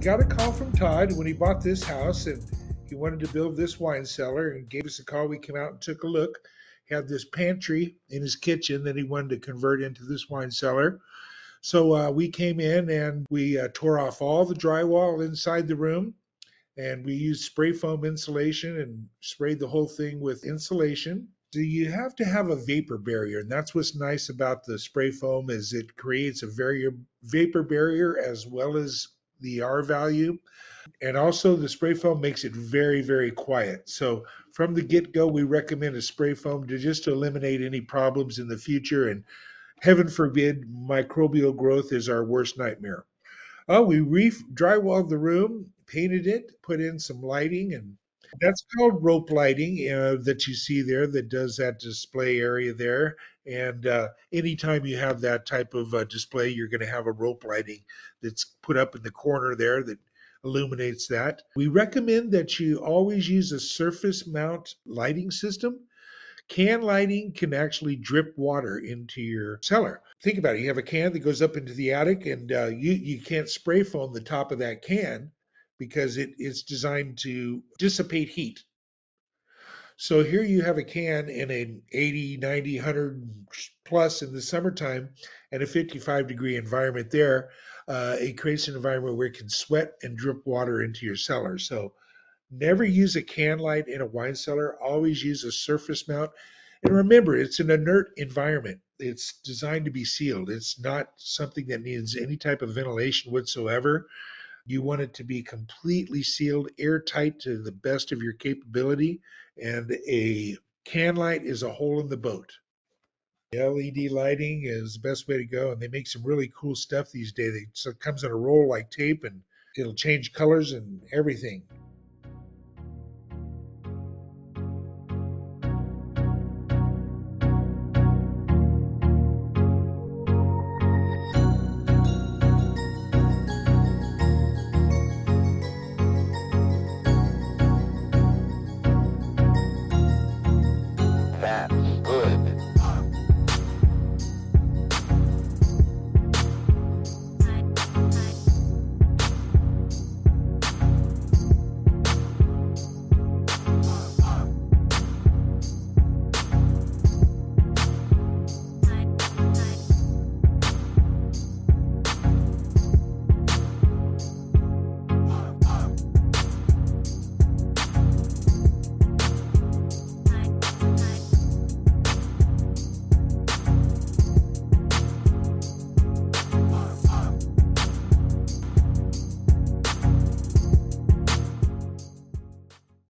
got a call from Todd when he bought this house and he wanted to build this wine cellar and gave us a call. We came out and took a look. He had this pantry in his kitchen that he wanted to convert into this wine cellar. So we came in and we tore off all the drywall inside the room, and we used spray foam insulation and sprayed the whole thing with insulation. So you have to have a vapor barrier, and that's what's nice about the spray foam is it creates a vapor barrier as well as the R value. And also the spray foam makes it very, very quiet. So from the get-go, we recommend a spray foam to just eliminate any problems in the future, and heaven forbid, microbial growth is our worst nightmare. We drywalled the room, painted it, put in some lighting, and that's called rope lighting that you see there that does that display area there. And anytime you have that type of display, you're going to have a rope lighting that's put up in the corner there that illuminates that. We recommend that you always use a surface mount lighting system. Can lighting can actually drip water into your cellar. Think about it. You have a can that goes up into the attic, and you can't spray foam the top of that can because it's designed to dissipate heat. So here you have a can in an 80, 90, 100 plus in the summertime and a 55-degree environment there. It creates an environment where it can sweat and drip water into your cellar. So never use a can light in a wine cellar. Always use a surface mount. And remember, it's an inert environment. It's designed to be sealed. It's not something that needs any type of ventilation whatsoever. You want it to be completely sealed, airtight to the best of your capability. And a can light is a hole in the boat. LED lighting is the best way to go. And they make some really cool stuff these days. It comes in a roll like tape, and it'll change colors and everything.